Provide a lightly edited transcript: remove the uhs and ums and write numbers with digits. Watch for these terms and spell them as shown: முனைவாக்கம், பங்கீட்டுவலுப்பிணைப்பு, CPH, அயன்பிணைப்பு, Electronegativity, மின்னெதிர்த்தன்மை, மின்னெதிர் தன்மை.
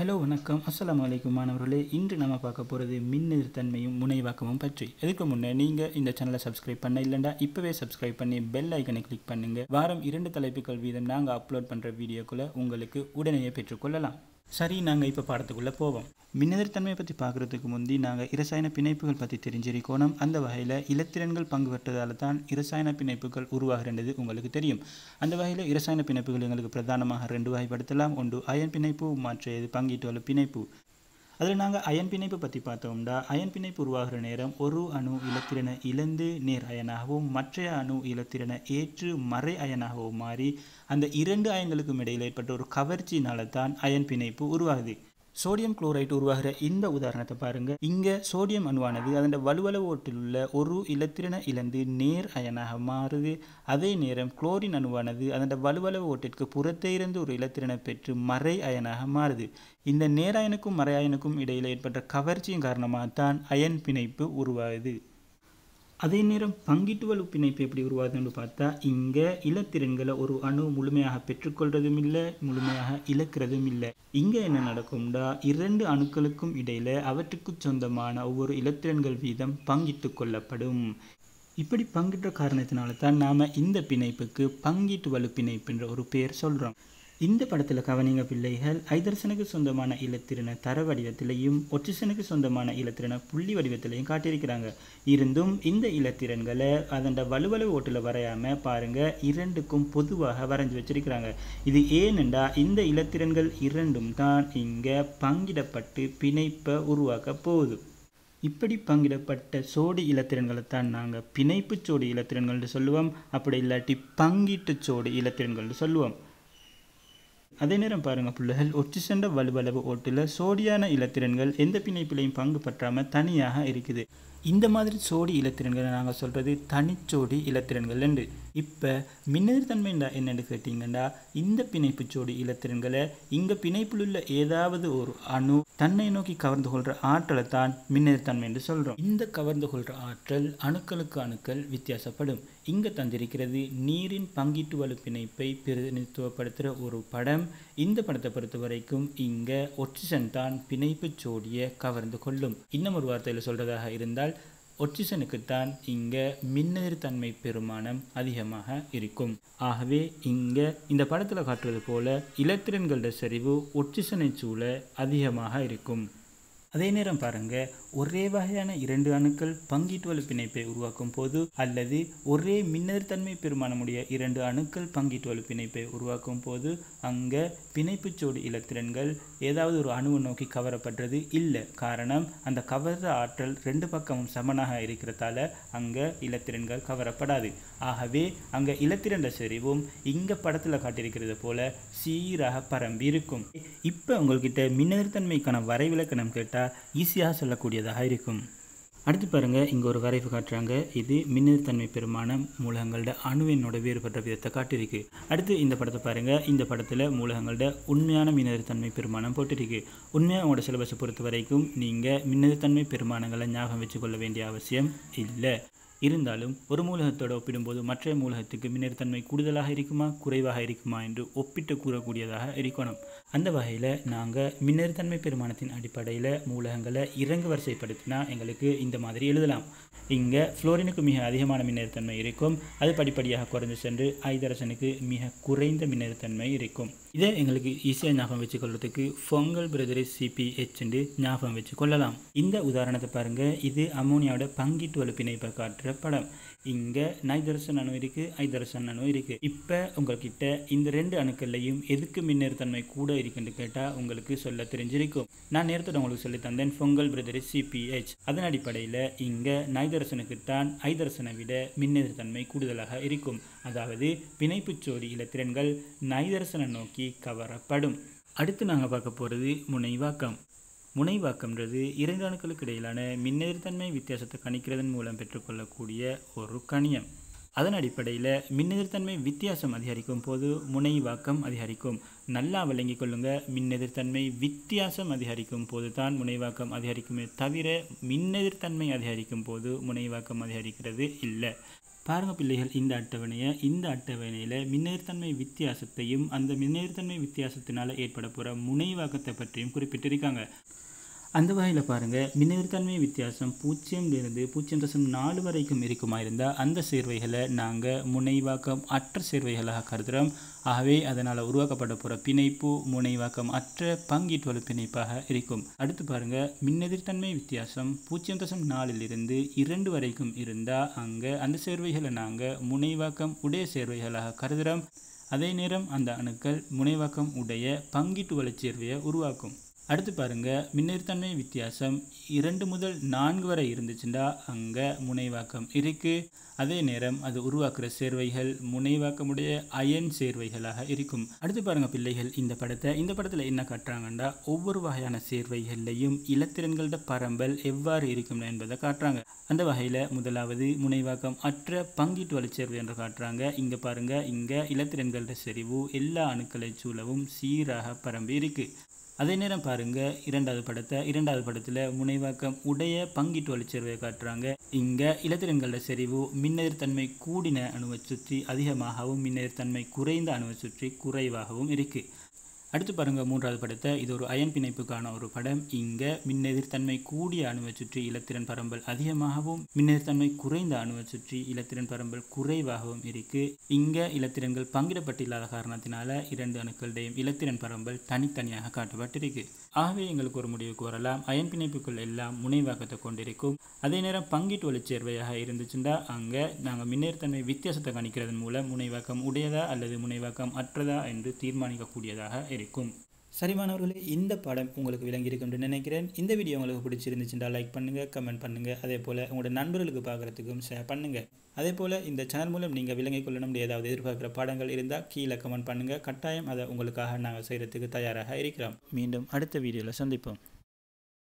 Hello, வணக்கம் அஸ்ஸலாமு அலைக்கும் மாணவர்களே இன்று நாம பார்க்க போறது மின்னெதிர் தன்மையும் முனைவாக்கமும் பற்றி. அதுக்கு முன்ன நீங்க இந்த சேனலை Subscribe பண்ண இல்லண்டா இப்பவே Subscribe பண்ணி பெல் ஐகானை கிளிக் பண்ணுங்க. வாரம் 2 தலைப்புகள் வீதம் நாங்க அப்லோட் பண்ற வீடியோக்குள்ள உங்களுக்கு உடனே பெற்றுக்கொள்ளலாம். சரி நாங்க இப்ப பாடத்துக்குள்ள போவோம். மின்னெதிர் தன்மை பத்தி பார்க்கிறதுக்கு முந்தி நாங்க இரசாயன பிணைப்புகள் பத்தி தெரிஞ்சிருக்கோம். அந்த வகையில இலத்திரன்கள் பங்கு பெற்றதால தான் இரசாயன பிணைப்புகள் உருவாகிறது உங்களுக்கு தெரியும். அந்த வகையில இரசாயன பிணைப்புகள் உங்களுக்கு பிரதானமாக ரெண்டு வகைப்படுத்தலாம். ஒன்று அயன் பிணைப்பு மற்றது பங்கீட்டுள்ள பிணைப்பு. அதில் நாங்க அயன் பிணைப்பு பத்தி பார்த்தோம்டா அயன் பிணைப்பு உருவாகிற நேரம் ஒரு அணு இலத்திரனை இழந்து நேர் அயனாகவும் மற்ற அணு இலத்திரனை ஏற்று மறை அயனாகவும் மாறி அந்த இரண்டு அயன்களுக்கும் இடையில் ஏற்பட்ட ஒரு கவர்ச்சியினால தான் அயன் பிணைப்பு உருவாகுது. சோடியம் குளோரைட் உருவாகிற இந்த உதாரணத்தை பாருங்க. இங்கே சோடியம் அணுவானது அதன் வலுவளவு ஓட்டில் உள்ள ஒரு இலத்திரனை இழந்து நேர் அயனாக மாறுது. அதே நேரம் குளோரின் அணுவானது அதன் வலுவளவு ஓட்டிற்கு புறத்தே இருந்து ஒரு இலத்திரனை பெற்று மறை அயனாக மாறுது. இந்த நேராயனுக்கும் மறையனுக்கும் இடையில் ஏற்பட்ட கவர்ச்சியின் காரணமாகத்தான் அயன் பிணைப்பு உருவாகுது. அதே நேரம் பங்கீட்டுவலு பிணைப்பு எப்படி உருவாகுதுன்னு பார்த்தா இங்கே இலத்திரன்களை ஒரு அணு முழுமையாக பெற்றுக்கொள்றதும் இல்லை முழுமையாக இழக்கிறதும் இல்லை. இங்கே என்ன நடக்கும்டா இரண்டு அணுக்களுக்கும் இடையில அவற்றுக்கு சொந்தமான ஒவ்வொரு இலத்திரன்கள் வீதம் பங்கிட்டு கொள்ளப்படும். இப்படி பங்கிட்ட காரணத்தினால தான் நாம் இந்த பிணைப்புக்கு பங்கீட்டுவலு பிணைப்புன்ற ஒரு பேர் சொல்கிறோம். இந்த படத்தில் கவனிங்க பிள்ளைகள், ஐதரசனுக்கு சொந்தமான இலத்திரனை தர வடிவத்திலையும் ஒட்சிசனுக்கு சொந்தமான இலத்திரனை புள்ளி வடிவத்திலையும் காட்டியிருக்கிறாங்க. இருந்தும் இந்த இலத்திரன்களை அதன் வலுவளவு ஓட்டில் வரையாமல் பாருங்கள் இரண்டுக்கும் பொதுவாக வரைஞ்சி வச்சிருக்கிறாங்க. இது ஏனெண்டா இந்த இலத்திரன்கள் இரண்டும் தான் இங்கே பங்கிடப்பட்டு பிணைப்பை உருவாக்க போகுது. இப்படி பங்கிடப்பட்ட சோடி இலத்திரன்களை தான் நாங்கள் பிணைப்பு சோடி இலத்திரன்கள்னு சொல்லுவோம். அப்படி இல்லாட்டி பங்கீட்டு சோடி இலத்திரன்கள்னு சொல்லுவோம். அதே நேரம் பாருங்கள் பிள்ளைகள், ஒட்சிசண்ட வலுவளவு ஓட்டில் சோடியான இலத்திரன்கள் எந்த பிணைப்பிலையும் பங்கு பற்றாமல் தனியாக இருக்குது. இந்த மாதிரி சோடி இலத்திரன்களை நாங்கள் சொல்கிறது தனிச்சோடி இலத்திரன்கள் என்று. இப்போ மின்னெதிர் தன்மைண்டா என்னென்னு கேட்டிங்கன்னா இந்த பிணைப்பு சோடி இலத்திரன்களை இங்கே பிணைப்பில் உள்ள ஏதாவது ஒரு அணு தன்னை நோக்கி கவர்ந்து கொள்கிற ஆற்றலை தான் மின்னெதிர் தன்மை என்று சொல்கிறோம். இந்த கவர்ந்து கொள்கிற ஆற்றல் அணுக்களுக்கு அணுக்கள் வித்தியாசப்படும். இங்கே தந்திருக்கிறது நீரின் பங்கீட்டு வலு பிணைப்பை பிரதிநிதித்துவப்படுத்துகிற ஒரு படம். இந்த படத்தை பொறுத்த வரைக்கும் இங்கே ஒட்சிசன் தான் பிணைப்பு சோடியை கவர்ந்து கொள்ளும். இன்னும் ஒரு வார்த்தையில் சொல்கிறதாக இருந்தால் ஒட்சிசனுக்குத்தான் இங்கே மின்னெதிர் தன்மை பெருமானம் அதிகமாக இருக்கும். ஆகவே இங்கே இந்த படத்தில் காட்டுவது போல இலத்திரன்களோட செறிவு ஒட்சிசனை சூழ அதிகமாக இருக்கும். அதே நேரம் பாருங்கள், ஒரே வகையான இரண்டு அணுக்கள் பங்கீட்டுவலு பிணைப்பை உருவாக்கும் போது அல்லது ஒரே மின்னெதிர் தன்மை பெருமானமுடைய இரண்டு அணுக்கள் பங்கீட்டுவலு பிணைப்பை உருவாக்கும் போது அங்கே பிணைப்புச்சோடி இலத்திரன்கள் ஏதாவது ஒரு அணுவை நோக்கி கவரப்படுறது இல்லை. காரணம், அந்த கவர்ற ஆற்றல் ரெண்டு பக்கமும் சமனாக இருக்கிறதால அங்கே இலத்திரன்கள் கவரப்படாது. ஆகவே அங்கே இலத்திரண்ட செறிவும் இங்கே படத்தில் காட்டியிருக்கிறது போல சீராக பரம்பி இருக்கும். இப்போ உங்கள்கிட்ட மின்னெதிர் தன்மைக்கான வரைவிலக்கணம் கேட்டால் ஈஸியாக சொல்லக்கூடியதாக இருக்கும். அடுத்து பாருங்கள், இங்கே ஒரு வரைவு காட்டுறாங்க. இது மின்னெதிர் தன்மை பெருமானம் மூலகங்களோட அணுவெண்ணோட வேறுபட்ட விதத்தை காட்டியிருக்கு. அடுத்து இந்த படத்தை பாருங்கள். இந்த படத்தில் மூலகங்களோட உண்மையான மின்னெதிர் தன்மை பெருமானம் போட்டிருக்கு. உண்மையாக உங்களோட சிலபஸை பொறுத்த வரைக்கும் நீங்கள் மின்னெதிர் தன்மை பெருமானங்களை ஞாபகம் வச்சுக்கொள்ள வேண்டிய அவசியம் இல்லை. இருந்தாலும் ஒரு மூலகத்தோடு ஒப்பிடும்போது மற்ற மூலகத்துக்கு மின்னெதிர் தன்மை கூடுதலாக இருக்குமா குறைவாக இருக்குமா என்று ஒப்பிட்டு கூறக்கூடியதாக இருக்கணும். அந்த வகையில் நாங்கள் மின்னெதிர் தன்மை பெருமானத்தின் அடிப்படையில் மூலகங்களை இறங்கு வரிசைப்படுத்தினா எங்களுக்கு இந்த மாதிரி எழுதலாம். இங்கே ஃப்ளோரினுக்கு மிக அதிகமான மின்னெதிர் தன்மை இருக்கும். அது படிப்படியாக குறைந்து சென்று ஐதரசனுக்கு மிக குறைந்த மின்னெதிர் தன்மை இருக்கும். இதை எங்களுக்கு ஈஸியாக ஞாபகம் வச்சுக்கொள்வதுக்கு ஃபங்கல் பிரதரிஸ் CPH என்று ஞாபகம் வச்சு கொள்ளலாம். இந்த உதாரணத்தை பாருங்கள். இது அமோனியாவோட பங்கீட்டு வலு பிணைப்பை காட்டுற படம். இங்கே நைதரசன் அணு இருக்குது, ஐதரசன் அணு இருக்குது. இப்போ உங்கள்கிட்ட இந்த ரெண்டு அணுக்கள்லையும் எதுக்கு மின்னெதிர் தன்மை கூட இருக்குன்னு கேட்டால் உங்களுக்கு சொல்ல தெரிஞ்சிருக்கும். நான் நேரத்தோட உங்களுக்கு சொல்லி தந்தேன் ஃபங்கல் பிரதரிஸ் CPH. அதன் அடிப்படையில் இங்கே நைதரசனுக்குத்தான் ஐதரசனை விட மின்னெதிர் தன்மை கூடுதலாக இருக்கும். அதாவது பிணைப்புச்சோடி இலத்திரன்கள் நைதரசனை நோக்கி கவரப்படும். அடுத்து நாங்கள் பார்க்க போகிறது முனைவாக்கம். முனைவாக்கம்ன்றது இரண்டு அணுக்களுக்கு இடையிலான மின்னெதிர் தன்மை வித்தியாசத்தை கணிக்கிறதன் மூலம் பெற்றுக்கொள்ளக்கூடிய ஒரு கணியம். அதன் அடிப்படையில் மின்னெதிர் தன்மை வித்தியாசம் அதிகரிக்கும் போது முனைவாக்கம் அதிகரிக்கும். நல்லா விளங்கிக் கொள்ளுங்க, மின்னெதிர் தன்மை வித்தியாசம் அதிகரிக்கும் போது தான் முனைவாக்கம் அதிகரிக்குமே தவிர மின்னெதிர் தன்மை அதிகரிக்கும் போது முனைவாக்கம் அதிகரிக்கிறது இல்லை. பாருங்க பிள்ளைகள் இந்த அட்டவணையை இந்த அட்டவணையில மின்னேறுதன்மை வித்தியாசத்தையும் அந்த மின்னேறுதன்மை வித்தியாசத்தினால ஏற்படப்போற முனைவாக்கத்தை பற்றியும் குறிப்பிட்டிருக்காங்க. அந்த வகையில் பாருங்கள், மின்னேறுதன்மை வித்தியாசம் 0.4 வரைக்கும் இருக்குமா இருந்தால் அந்த சேர்வைகளை நாங்கள் முனைவாக்கம் அற்ற சேர்வைகளாக கருதுகிறோம். ஆகவே அதனால் உருவாக்கப்பட போகிற பிணைப்பு முனைவாக்கம் அற்ற பங்கீட்டு பிணைப்பாக இருக்கும். அடுத்து பாருங்கள், மின்னெதிர்த்தன்மை வித்தியாசம் 0.4 வரைக்கும் இருந்தால் அங்கே அந்த சேர்வைகளை நாங்கள் முனைவாக்கம் உடைய சேர்வைகளாக கருதுகிறோம். அதே நேரம் அந்த அணுக்கள் முனைவாக்கம் உடைய பங்கீட்டு வலுச்சேர்வையை உருவாக்கும். அடுத்து பாருங்கள், மின்னேறுதன்மை வித்தியாசம் 2 முதல் 4 வரை இருந்துச்சுன்னா அங்கே முனைவாக்கம் இருக்குது. அதே நேரம் அது உருவாக்குற சேர்வைகள் முனைவாக்கமுடைய அயன் சேர்வைகளாக இருக்கும். அடுத்து பாருங்கள் பிள்ளைகள், இந்த படத்தில் என்ன காட்டுறாங்கன்னா ஒவ்வொரு வகையான சேர்வைகள்லையும் இலத்திரன்களோட பரம்பல் எவ்வாறு இருக்கும் என்பதை காட்டுறாங்க. அந்த வகையில் முதலாவது முனைவாக்கம் அற்ற பங்கீட்டு வலுச்சேர்வு என்று காட்டுறாங்க. இங்கே பாருங்கள், இங்கே இலத்திரன்களோட செறிவு எல்லா அணுக்களை சூழவும் சீராக பரம்பி இருக்குது. அதே நேரம் பாருங்கள் இரண்டாவது படத்தில் முனைவாக்கம் உடைய பங்கீட்டு வலுச்சேர்வை காட்டுறாங்க. இங்கே இலத்திரன்களோட செறிவு மின்னெதிர்த்தன்மை கூடின அணுவை சுற்றி அதிகமாகவும் மின்னெதிர்த்தன்மை குறைந்த அணுவை சுற்றி குறைவாகவும் இருக்குது. அடுத்து பாருங்கள் மூன்றாவது படத்தை, இது ஒரு அயன் பிணைப்புக்கான ஒரு படம். இங்கே மின்னெதிர்த்தன்மை கூடிய அணுவை சுற்றி இலத்திரன் பரம்பல் அதிகமாகவும் மின்னெதிர்த்தன்மை குறைந்த அணுவை சுற்றி இலத்திரன் பரம்பல் குறைவாகவும் இருக்குது. இங்கே இலத்திரன்கள் பங்கிடப்பட்டில்லாத காரணத்தினால 2 அணுக்களுடையும் இலத்திரன் பரம்பல் தனித்தனியாக காட்டப்பட்டிருக்கு. ஆகவே எங்களுக்கு ஒரு முடிவுக்கு வரலாம், அயன் பிணைப்புகள் எல்லாம் முனைவாக்கத்தை கொண்டிருக்கும். அதே நேரம் பங்கீட்டு வலுச்சேர்வையாக இருந்துச்சுன்னா அங்கே நாங்கள் மின்னேறுதன்மை வித்தியாசத்தை கணிக்கிறதன் மூலம் முனைவாக்கம் உடையதா அல்லது முனைவாக்கம் அற்றதா என்று தீர்மானிக்கக்கூடியதாக இருக்கும். சரிமானவர்களே, இந்த பாடம் உங்களுக்கு விளங்கியிருக்கும் என்று நினைக்கிறேன். இந்த வீடியோ உங்களுக்கு பிடிச்சிருந்துச்சுன்னா லைக் பண்ணுங்கள், கமெண்ட் பண்ணுங்கள். அதே போல் உங்களோட நண்பர்களுக்கு பார்க்குறதுக்கும் ஷேர் பண்ணுங்கள். அதே போல் இந்த சேனல் மூலம் நீங்கள் விளங்கிக் கொள்ளணும் ஏதாவது எதிர்பார்க்குற பாடங்கள் இருந்தால் கீழே கமெண்ட் பண்ணுங்கள். கட்டாயம் அதை உங்களுக்காக நாங்கள் செய்கிறதுக்கு தயாராக இருக்கிறோம். மீண்டும் அடுத்த வீடியோவில் சந்திப்போம்.